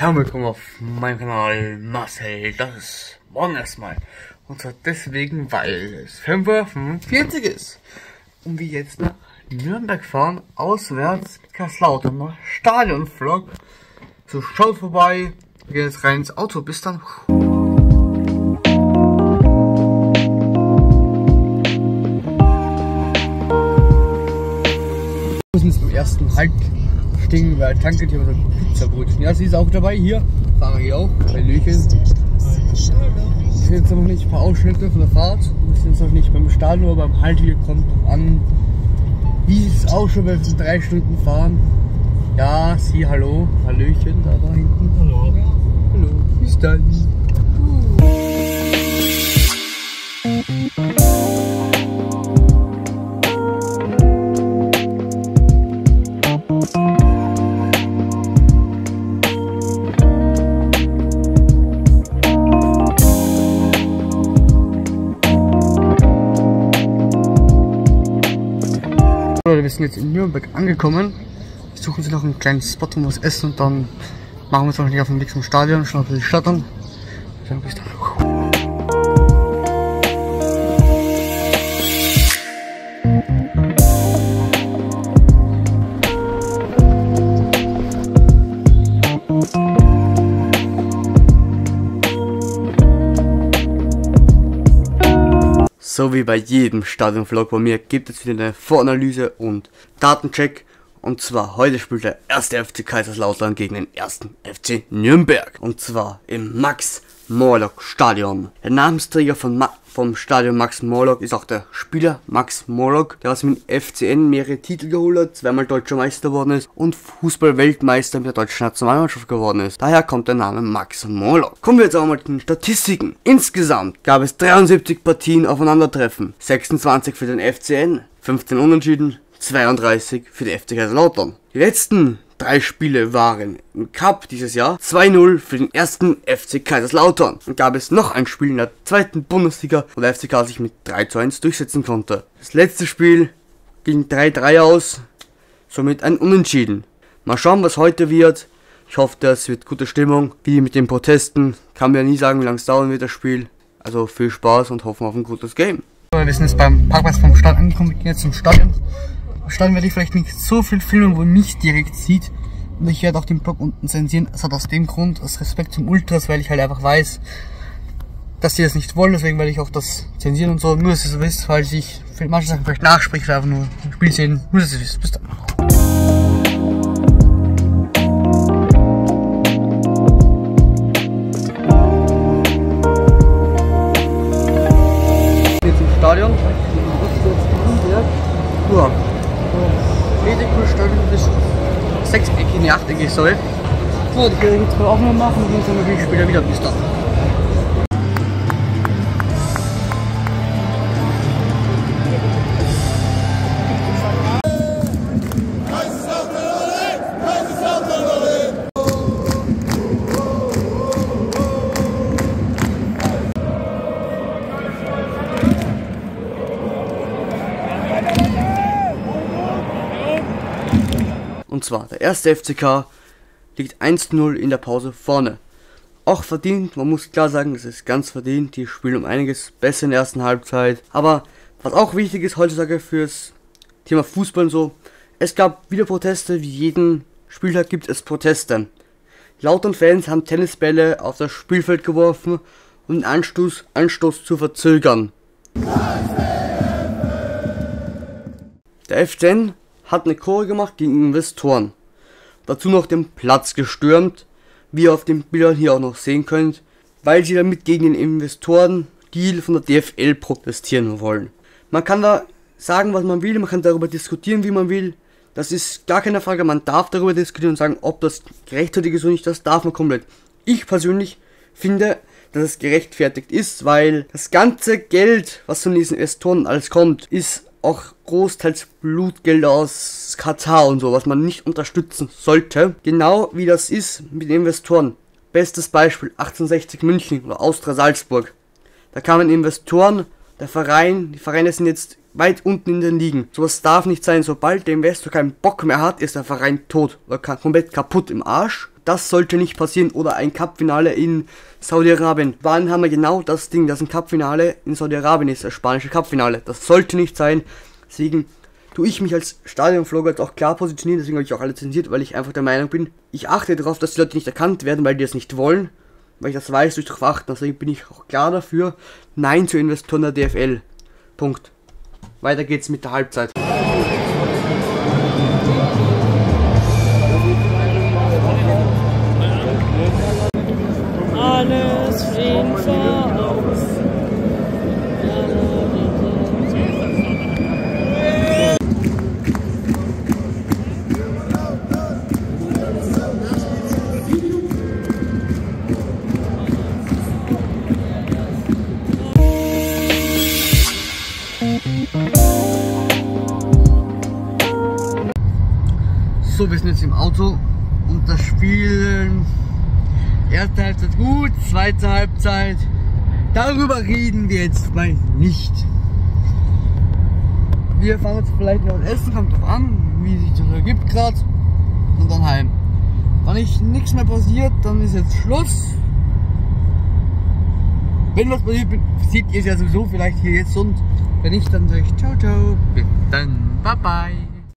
Herzlich willkommen auf meinem Kanal Marcel, das ist morgen erstmal. Und zwar deswegen, weil es 5:45 ist. Und wir jetzt nach Nürnberg fahren, auswärts, Kaiserslautern, Stadion-Vlog. So, schaut vorbei, wir gehen jetzt rein ins Auto, bis dann. Wir müssen jetzt im ersten Halt stehen, weil Tanke hier unser Pizzabrötchen. Ja, sie ist auch dabei, hier, fahre ich auch, bei Löchen. Ich sehe jetzt noch nicht ein paar Ausschnitte von der Fahrt. Wir sind jetzt noch nicht beim Stadion, aber beim Halt hier kommt an, wie es auch schon bei 3 Stunden fahren. Ja, sie, hallo, Hallöchen, da hinten. Hallo. Hallo, bis dann. Wir sind jetzt in Nürnberg angekommen. Wir suchen uns noch einen kleinen Spot, um was essen, und dann machen wir uns noch nicht auf den Weg zum Stadion, schauen wir die Stadt an. Dann bis dann. So wie bei jedem Stadion-Vlog bei mir gibt es wieder eine Voranalyse und Datencheck. Und zwar heute spielt der 1. FC Kaiserslautern gegen den 1. FC Nürnberg. Und zwar im Max-Morlock-Stadion. Der Namensträger vom Stadion Max Morlock ist auch der Spieler Max Morlock, der aus dem FCN mehrere Titel geholt hat, zweimal deutscher Meister geworden ist und Fußball-Weltmeister mit der deutschen Nationalmannschaft geworden ist. Daher kommt der Name Max Morlock. Kommen wir jetzt auch mal zu den Statistiken. Insgesamt gab es 73 Partien aufeinandertreffen, 26 für den FCN, 15 Unentschieden, 32 für die FC Kaiserslautern. Die letzten 3 Spiele waren im Cup dieses Jahr 2:0 für den 1. FC Kaiserslautern. Dann gab es noch ein Spiel in der 2. Bundesliga, wo der FCK sich mit 3:1 durchsetzen konnte. Das letzte Spiel ging 3:3 aus, somit ein Unentschieden. Mal schauen, was heute wird. Ich hoffe, das wird gute Stimmung. Wie mit den Protesten, kann man ja nie sagen, wie lange es dauern wird das Spiel. Also viel Spaß und hoffen auf ein gutes Game. Wir sind jetzt beim Parkplatz vom Stadion angekommen, wir gehen jetzt zum Stadion. Stadion werde ich vielleicht nicht so viel filmen, wo man mich direkt sieht, und ich werde auch den Blog unten zensieren. Das hat aus dem Grund, aus Respekt zum Ultras, weil ich halt einfach weiß, dass die das nicht wollen, deswegen werde ich auch das zensieren und so. Nur, dass ihr es wisst, falls ich manche Sachen vielleicht nachspreche, weil einfach nur ein Spiel sehen, nur, dass ihr es wisst. Bis dann. Ich soll. So, die können jetzt mal Aufnahmen machen und dann natürlich später wieder. Bis dann. Und zwar, der 1. FCK liegt 1:0 in der Pause vorne. Auch verdient, man muss klar sagen, das ist ganz verdient. Die spielen um einiges besser in der ersten Halbzeit. Aber was auch wichtig ist heutzutage fürs Thema Fußball und so, es gab wieder Proteste, wie jeden Spieltag gibt es Proteste. Lautern Fans haben Tennisbälle auf das Spielfeld geworfen, um den Anstoß zu verzögern. Der FCN hat eine Chore gemacht gegen Investoren. Dazu noch den Platz gestürmt, wie ihr auf den Bildern hier auch noch sehen könnt, weil sie damit gegen den Investoren-Deal von der DFL protestieren wollen. Man kann da sagen, was man will, man kann darüber diskutieren, wie man will. Das ist gar keine Frage, man darf darüber diskutieren und sagen, ob das gerechtfertigt ist oder nicht, das darf man komplett. Ich persönlich finde, dass es gerechtfertigt ist, weil das ganze Geld, was von diesen Investoren alles kommt, ist auch großteils Blutgelder aus Katar und so, was man nicht unterstützen sollte. Genau wie das ist mit Investoren. Bestes Beispiel 1860 München oder Austria Salzburg. Da kamen Investoren, der Verein, die Vereine sind jetzt weit unten in den Ligen. Sowas darf nicht sein. Sobald der Investor keinen Bock mehr hat, ist der Verein tot oder komplett kaputt im Arsch. Das sollte nicht passieren. Oder ein Cup-Finale in Saudi-Arabien. Wann haben wir genau das Ding, dass ein Cup-Finale in Saudi-Arabien ist, das spanische Cup-Finale? Das sollte nicht sein. Deswegen tue ich mich als Stadionvlogger jetzt auch klar positionieren. Deswegen habe ich auch alle zensiert, weil ich einfach der Meinung bin, ich achte darauf, dass die Leute nicht erkannt werden, weil die das nicht wollen. Weil ich das weiß durch Verachtung. Deswegen bin ich auch klar dafür, Nein zu Investoren der DFL. Punkt. Weiter geht's mit der Halbzeit. Alles Frieden. So, wir sind jetzt im Auto und das Spiel, erste Halbzeit gut, zweite Halbzeit, darüber reden wir jetzt mal nicht. Wir fahren jetzt vielleicht noch essen, kommt drauf an, wie sich das ergibt gerade, und dann heim. Wenn nicht nichts mehr passiert, dann ist jetzt Schluss. Wenn was passiert, seht ihr es ja sowieso vielleicht hier jetzt, und wenn nicht, dann sage ich ciao, ciao, bis dann, bye bye.